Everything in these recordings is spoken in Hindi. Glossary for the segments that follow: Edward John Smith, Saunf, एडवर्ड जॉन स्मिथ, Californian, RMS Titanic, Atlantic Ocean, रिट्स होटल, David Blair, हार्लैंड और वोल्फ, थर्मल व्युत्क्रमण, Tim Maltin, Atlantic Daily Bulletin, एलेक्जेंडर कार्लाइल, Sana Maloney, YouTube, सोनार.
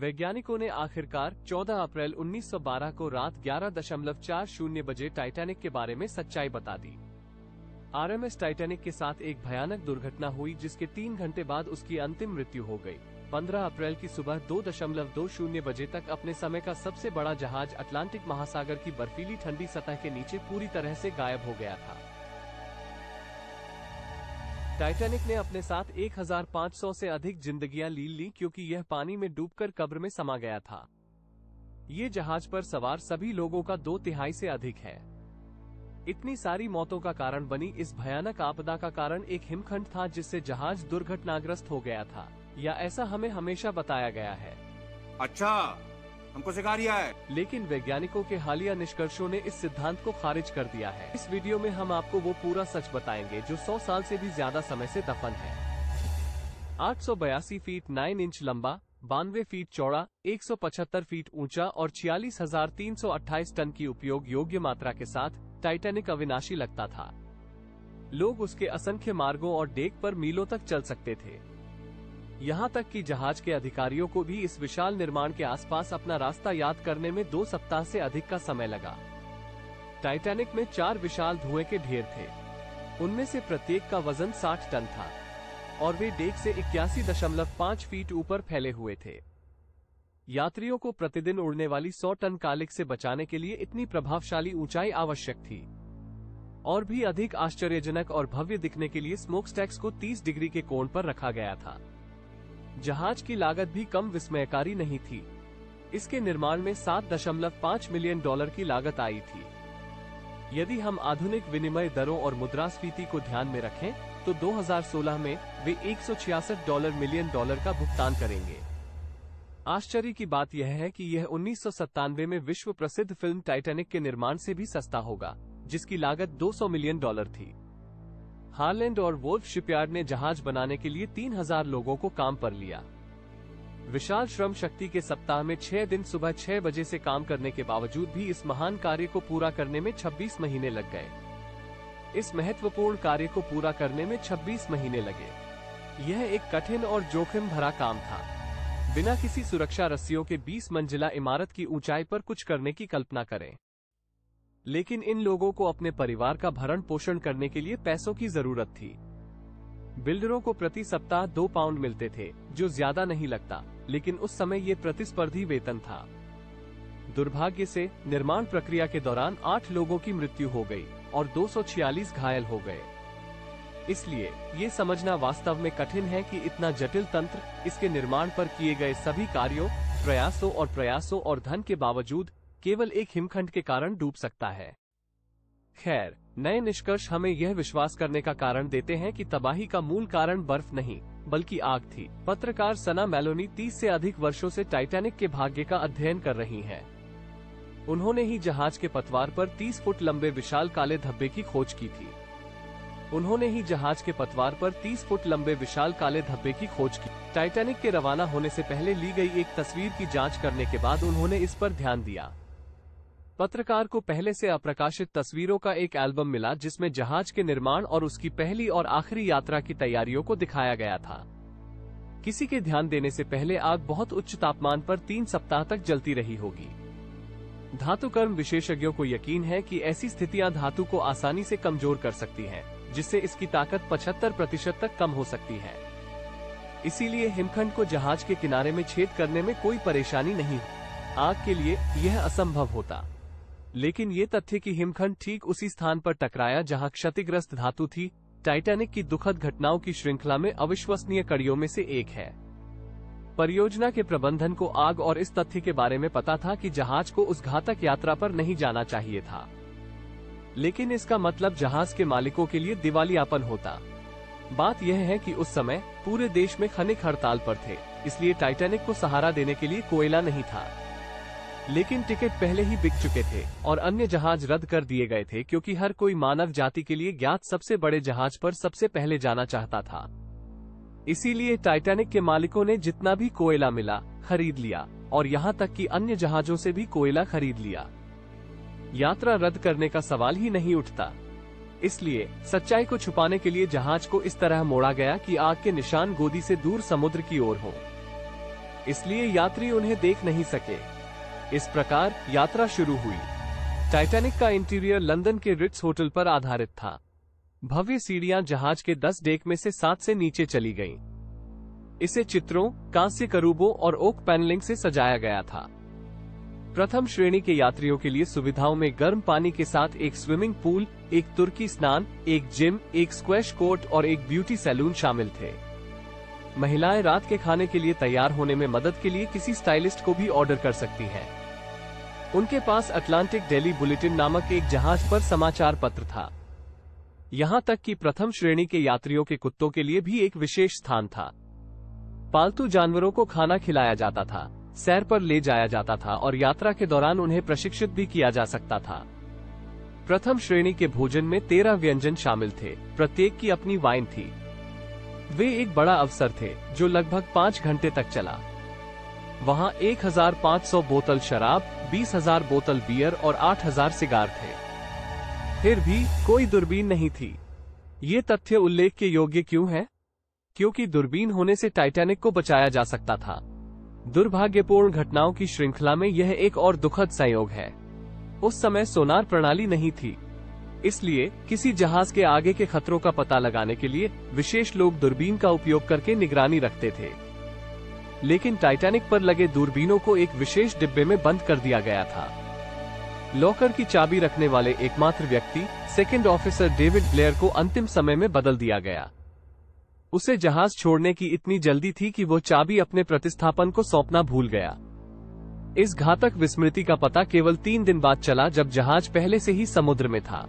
वैज्ञानिकों ने आखिरकार 14 अप्रैल 1912 को रात 11:40 बजे टाइटैनिक के बारे में सच्चाई बता दी। आरएमएस टाइटैनिक के साथ एक भयानक दुर्घटना हुई जिसके 3 घंटे बाद उसकी अंतिम मृत्यु हो गई। 15 अप्रैल की सुबह 2:20 बजे तक अपने समय का सबसे बड़ा जहाज अटलांटिक महासागर की बर्फीली ठंडी सतह के नीचे पूरी तरह से गायब हो गया था। टाइटैनिक ने अपने साथ 1500 से अधिक जिंदगियां ली क्योंकि यह पानी में डूबकर कब्र में समा गया था। ये जहाज पर सवार सभी लोगों का 2/3 से अधिक है। इतनी सारी मौतों का कारण बनी इस भयानक आपदा का कारण एक हिमखंड था जिससे जहाज दुर्घटनाग्रस्त हो गया था, या ऐसा हमें हमेशा बताया गया है। अच्छा, हमको सिखा रिया है। लेकिन वैज्ञानिकों के हालिया निष्कर्षों ने इस सिद्धांत को खारिज कर दिया है। इस वीडियो में हम आपको वो पूरा सच बताएंगे जो 100 साल से भी ज्यादा समय से दफन है। 882 फीट 9 इंच लंबा, 92 फीट चौड़ा, 175 फीट ऊंचा और 46,328 टन की उपयोग योग्य मात्रा के साथ टाइटैनिक अविनाशी लगता था। लोग उसके असंख्य मार्गों और डेक पर मीलों तक चल सकते थे, यहाँ तक कि जहाज के अधिकारियों को भी इस विशाल निर्माण के आसपास अपना रास्ता याद करने में 2 सप्ताह से अधिक का समय लगा। टाइटैनिक में 4 विशाल धुएं के ढेर थे, उनमें से प्रत्येक का वजन 60 टन था और वे डेक से 81.5 फीट ऊपर फैले हुए थे। यात्रियों को प्रतिदिन उड़ने वाली 100 टन कालिक से बचाने के लिए इतनी प्रभावशाली ऊंचाई आवश्यक थी। और भी अधिक आश्चर्यजनक और भव्य दिखने के लिए स्मोकस्टैक्स को 30 डिग्री के कोण पर रखा गया था। जहाज की लागत भी कम विस्मयकारी नहीं थी। इसके निर्माण में 7.5 मिलियन डॉलर की लागत आई थी। यदि हम आधुनिक विनिमय दरों और मुद्रास्फीति को ध्यान में रखें तो 2016 में वे 166 मिलियन डॉलर का भुगतान करेंगे। आश्चर्य की बात यह है कि यह 1997 में विश्व प्रसिद्ध फिल्म टाइटैनिक के निर्माण से भी सस्ता होगा, जिसकी लागत 200 मिलियन डॉलर थी। हार्लैंड और वोल्फ शिपयार्ड ने जहाज बनाने के लिए 3000 लोगों को काम पर लिया। विशाल श्रम शक्ति के सप्ताह में 6 दिन सुबह 6 बजे से काम करने के बावजूद भी इस महान कार्य को पूरा करने में 26 महीने लग गए। इस महत्वपूर्ण कार्य को पूरा करने में 26 महीने लगे। यह एक कठिन और जोखिम भरा काम था। बिना किसी सुरक्षा रस्सियों के 20 मंजिला इमारत की ऊंचाई पर कुछ करने की कल्पना करें। लेकिन इन लोगों को अपने परिवार का भरण पोषण करने के लिए पैसों की जरूरत थी। बिल्डरों को प्रति सप्ताह 2 पाउंड मिलते थे, जो ज्यादा नहीं लगता, लेकिन उस समय ये प्रतिस्पर्धी वेतन था। दुर्भाग्य से निर्माण प्रक्रिया के दौरान 8 लोगों की मृत्यु हो गई और 246 घायल हो गए। इसलिए ये समझना वास्तव में कठिन है कि इतना जटिल तंत्र इसके निर्माण पर किए गए सभी कार्यों, प्रयासों और धन के बावजूद केवल एक हिमखंड के कारण डूब सकता है। खैर, नए निष्कर्ष हमें यह विश्वास करने का कारण देते हैं कि तबाही का मूल कारण बर्फ नहीं बल्कि आग थी। पत्रकार सना मैलोनी 30 से अधिक वर्षों से टाइटैनिक के भाग्य का अध्ययन कर रही हैं। उन्होंने ही जहाज के पतवार पर 30 फुट लंबे विशाल काले धब्बे की खोज की थी। टाइटैनिक के रवाना होने से पहले ली गई एक तस्वीर की जाँच करने के बाद उन्होंने इस पर ध्यान दिया। पत्रकार को पहले से अप्रकाशित तस्वीरों का एक एल्बम मिला जिसमें जहाज के निर्माण और उसकी पहली और आखिरी यात्रा की तैयारियों को दिखाया गया था। किसी के ध्यान देने से पहले आग बहुत उच्च तापमान पर 3 सप्ताह तक जलती रही होगी। धातुकर्म विशेषज्ञों को यकीन है कि ऐसी स्थितियां धातु को आसानी से कमजोर कर सकती है, जिससे इसकी ताकत 75% तक कम हो सकती है। इसीलिए हिमखंड को जहाज के किनारे में छेद करने में कोई परेशानी नहीं। आग के लिए यह असंभव होता, लेकिन ये तथ्य कि हिमखंड ठीक उसी स्थान पर टकराया जहां क्षतिग्रस्त धातु थी, टाइटैनिक की दुखद घटनाओं की श्रृंखला में अविश्वसनीय कड़ियों में से एक है। परियोजना के प्रबंधन को आग और इस तथ्य के बारे में पता था कि जहाज को उस घातक यात्रा पर नहीं जाना चाहिए था, लेकिन इसका मतलब जहाज के मालिकों के लिए दिवालियापन होता। बात यह है कि उस समय पूरे देश में खनिज हड़ताल पर थे, इसलिए टाइटैनिक को सहारा देने के लिए कोयला नहीं था, लेकिन टिकट पहले ही बिक चुके थे और अन्य जहाज रद्द कर दिए गए थे क्योंकि हर कोई मानव जाति के लिए ज्ञात सबसे बड़े जहाज पर सबसे पहले जाना चाहता था। इसीलिए टाइटैनिक के मालिकों ने जितना भी कोयला मिला खरीद लिया और यहाँ तक कि अन्य जहाजों से भी कोयला खरीद लिया। यात्रा रद्द करने का सवाल ही नहीं उठता। इसलिए सच्चाई को छुपाने के लिए जहाज को इस तरह मोड़ा गया कि आग के निशान गोदी से दूर समुद्र की ओर हो। इसलिए यात्री उन्हें देख नहीं सके। इस प्रकार यात्रा शुरू हुई। टाइटैनिक का इंटीरियर लंदन के रिट्स होटल पर आधारित था। भव्य सीढ़ियां जहाज के 10 डेक में से 7 से नीचे चली गईं। इसे चित्रों, कांस्य करूबों और ओक पैनलिंग से सजाया गया था। प्रथम श्रेणी के यात्रियों के लिए सुविधाओं में गर्म पानी के साथ एक स्विमिंग पूल, एक तुर्की स्नान, एक जिम, एक स्क्वैश कोर्ट और एक ब्यूटी सैलून शामिल थे। महिलाएं रात के खाने के लिए तैयार होने में मदद के लिए किसी स्टाइलिस्ट को भी ऑर्डर कर सकती हैं। उनके पास अटलांटिक डेली बुलेटिन नामक एक जहाज पर समाचार पत्र था। यहाँ तक कि प्रथम श्रेणी के यात्रियों के कुत्तों के लिए भी एक विशेष स्थान था। पालतू जानवरों को खाना खिलाया जाता था, सैर पर ले जाया जाता था और यात्रा के दौरान उन्हें प्रशिक्षित भी किया जा सकता था। प्रथम श्रेणी के भोजन में 13 व्यंजन शामिल थे, प्रत्येक की अपनी वाइन थी। वे एक बड़ा अवसर थे जो लगभग 5 घंटे तक चला। वहाँ 1500 बोतल शराब, 20,000 बोतल बियर और 8,000 सिगार थे। फिर भी कोई दूरबीन नहीं थी। ये तथ्य उल्लेख के योग्य क्यों है? क्योंकि दूरबीन होने से टाइटैनिक को बचाया जा सकता था। दुर्भाग्यपूर्ण घटनाओं की श्रृंखला में यह एक और दुखद संयोग है। उस समय सोनार प्रणाली नहीं थी, इसलिए किसी जहाज के आगे के खतरों का पता लगाने के लिए विशेष लोग दूरबीन का उपयोग करके निगरानी रखते थे। लेकिन टाइटैनिक पर लगे दूरबीनों को एक विशेष डिब्बे में बंद कर दिया गया था। लॉकर की चाबी रखने वाले एकमात्र व्यक्ति, सेकंड ऑफिसर डेविड ब्लेयर, को अंतिम समय में बदल दिया गया। उसे जहाज छोड़ने की इतनी जल्दी थी कि वो चाबी अपने प्रतिस्थापन को सौंपना भूल गया। इस घातक विस्मृति का पता केवल 3 दिन बाद चला, जब जहाज पहले से ही समुद्र में था।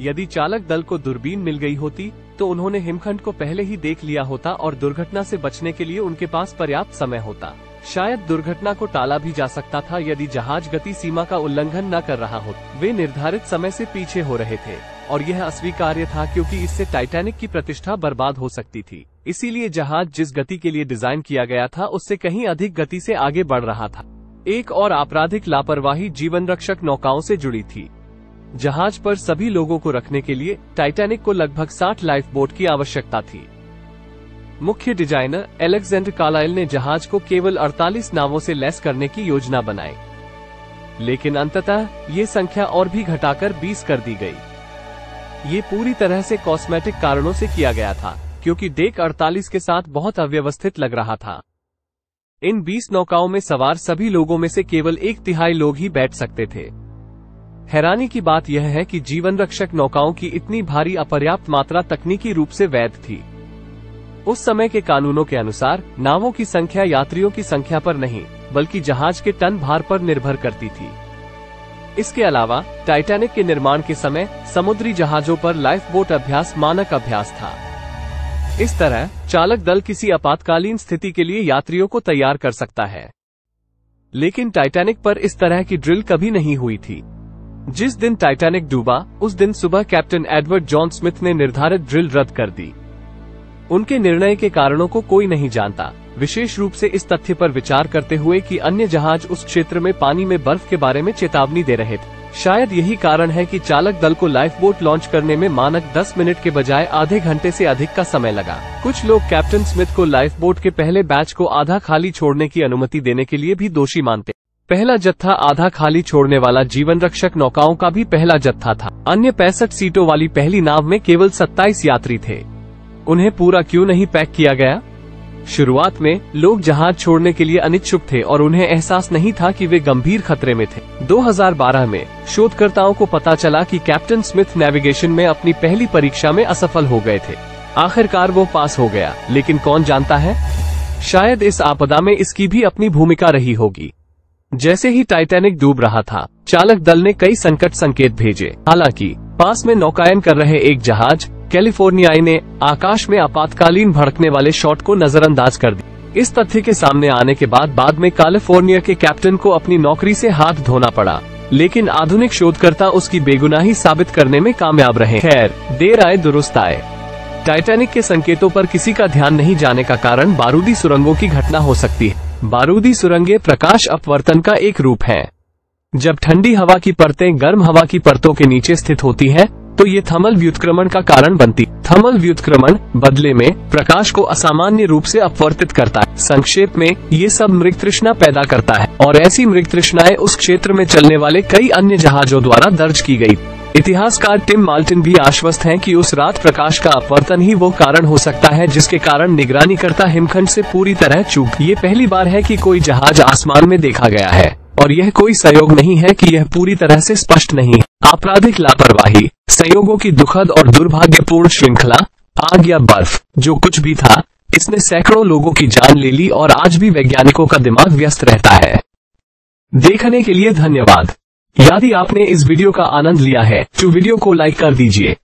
यदि चालक दल को दूरबीन मिल गई होती तो उन्होंने हिमखंड को पहले ही देख लिया होता और दुर्घटना से बचने के लिए उनके पास पर्याप्त समय होता। शायद दुर्घटना को टाला भी जा सकता था यदि जहाज गति सीमा का उल्लंघन न कर रहा होता। वे निर्धारित समय से पीछे हो रहे थे और यह अस्वीकार्य था, क्योंकि इससे टाइटैनिक की प्रतिष्ठा बर्बाद हो सकती थी। इसीलिए जहाज जिस गति के लिए डिजाइन किया गया था उससे कहीं अधिक गति से आगे बढ़ रहा था। एक और आपराधिक लापरवाही जीवन रक्षक नौकाओं से जुड़ी थी। जहाज पर सभी लोगों को रखने के लिए टाइटैनिक को लगभग 60 लाइफ बोट की आवश्यकता थी। मुख्य डिजाइनर एलेक्जेंडर कार्लाइल ने जहाज को केवल 48 नावों से लैस करने की योजना बनाई, लेकिन अंततः ये संख्या और भी घटाकर 20 कर दी गई। ये पूरी तरह से कॉस्मेटिक कारणों से किया गया था, क्योंकि डेक 48 के साथ बहुत अव्यवस्थित लग रहा था। इन 20 नौकाओं में सवार सभी लोगों में से केवल 1/3 लोग ही बैठ सकते थे। हैरानी की बात यह है कि जीवन रक्षक नौकाओं की इतनी भारी अपर्याप्त मात्रा तकनीकी रूप से वैध थी। उस समय के कानूनों के अनुसार नावों की संख्या यात्रियों की संख्या पर नहीं, बल्कि जहाज के टन भार पर निर्भर करती थी। इसके अलावा टाइटैनिक के निर्माण के समय समुद्री जहाजों पर लाइफबोट अभ्यास मानक अभ्यास था। इस तरह चालक दल किसी आपातकालीन स्थिति के लिए यात्रियों को तैयार कर सकता है। लेकिन टाइटैनिक पर इस तरह की ड्रिल कभी नहीं हुई थी। जिस दिन टाइटैनिक डूबा, उस दिन सुबह कैप्टन एडवर्ड जॉन स्मिथ ने निर्धारित ड्रिल रद्द कर दी। उनके निर्णय के कारणों को कोई नहीं जानता, विशेष रूप से इस तथ्य पर विचार करते हुए कि अन्य जहाज उस क्षेत्र में पानी में बर्फ के बारे में चेतावनी दे रहे थे। शायद यही कारण है कि चालक दल को लाइफबोट लॉन्च करने में मानक 10 मिनट के बजाय आधे घंटे से अधिक का समय लगा। कुछ लोग कैप्टन स्मिथ को लाइफबोट के पहले बैच को आधा खाली छोड़ने की अनुमति देने के लिए भी दोषी मानते। पहला जत्था आधा खाली छोड़ने वाला जीवन रक्षक नौकाओं का भी पहला जत्था था। अन्य 65 सीटों वाली पहली नाव में केवल 27 यात्री थे। उन्हें पूरा क्यों नहीं पैक किया गया? शुरुआत में लोग जहाज छोड़ने के लिए अनिच्छुक थे और उन्हें एहसास नहीं था कि वे गंभीर खतरे में थे। 2012 में शोधकर्ताओं को पता चला कि कैप्टन स्मिथ नेविगेशन में अपनी पहली परीक्षा में असफल हो गए थे। आखिरकार वो पास हो गया, लेकिन कौन जानता है, शायद इस आपदा में इसकी भी अपनी भूमिका रही होगी। जैसे ही टाइटैनिक डूब रहा था, चालक दल ने कई संकट संकेत भेजे। हालांकि पास में नौकायन कर रहे एक जहाज कैलिफोर्नियाई ने आकाश में आपातकालीन भड़कने वाले शॉट को नजरअंदाज कर दिया। इस तथ्य के सामने आने के बाद में कैलिफोर्निया के कैप्टन को अपनी नौकरी से हाथ धोना पड़ा, लेकिन आधुनिक शोधकर्ता उसकी बेगुनाही साबित करने में कामयाब रहे। खैर, देर आए दुरुस्त आए। टाइटैनिक के संकेतों पर किसी का ध्यान नहीं जाने का कारण बारूदी सुरंगों की घटना हो सकती है। बारूदी सुरंगें प्रकाश अपवर्तन का एक रूप है। जब ठंडी हवा की परतें गर्म हवा की परतों के नीचे स्थित होती हैं, तो ये थर्मल व्युत्क्रमण का कारण बनती। थर्मल व्युत्क्रमण बदले में प्रकाश को असामान्य रूप से अपवर्तित करता है। संक्षेप में ये सब मृग तृष्णा पैदा करता है और ऐसी मृग तृष्णाएं उस क्षेत्र में चलने वाले कई अन्य जहाजों द्वारा दर्ज की गई। इतिहासकार टिम माल्टिन भी आश्वस्त हैं कि उस रात प्रकाश का अपवर्तन ही वो कारण हो सकता है जिसके कारण निगरानीकर्ता हिमखंड से पूरी तरह चूक। ये पहली बार है कि कोई जहाज आसमान में देखा गया है और यह कोई संयोग नहीं है कि यह पूरी तरह से स्पष्ट नहीं है। आपराधिक लापरवाही, संयोगों की दुखद और दुर्भाग्यपूर्ण श्रृंखला, आग या बर्फ, जो कुछ भी था, इसने सैकड़ों लोगों की जान ले ली और आज भी वैज्ञानिकों का दिमाग व्यस्त रहता है। देखने के लिए धन्यवाद। यदि आपने इस वीडियो का आनंद लिया है तो वीडियो को लाइक कर दीजिए।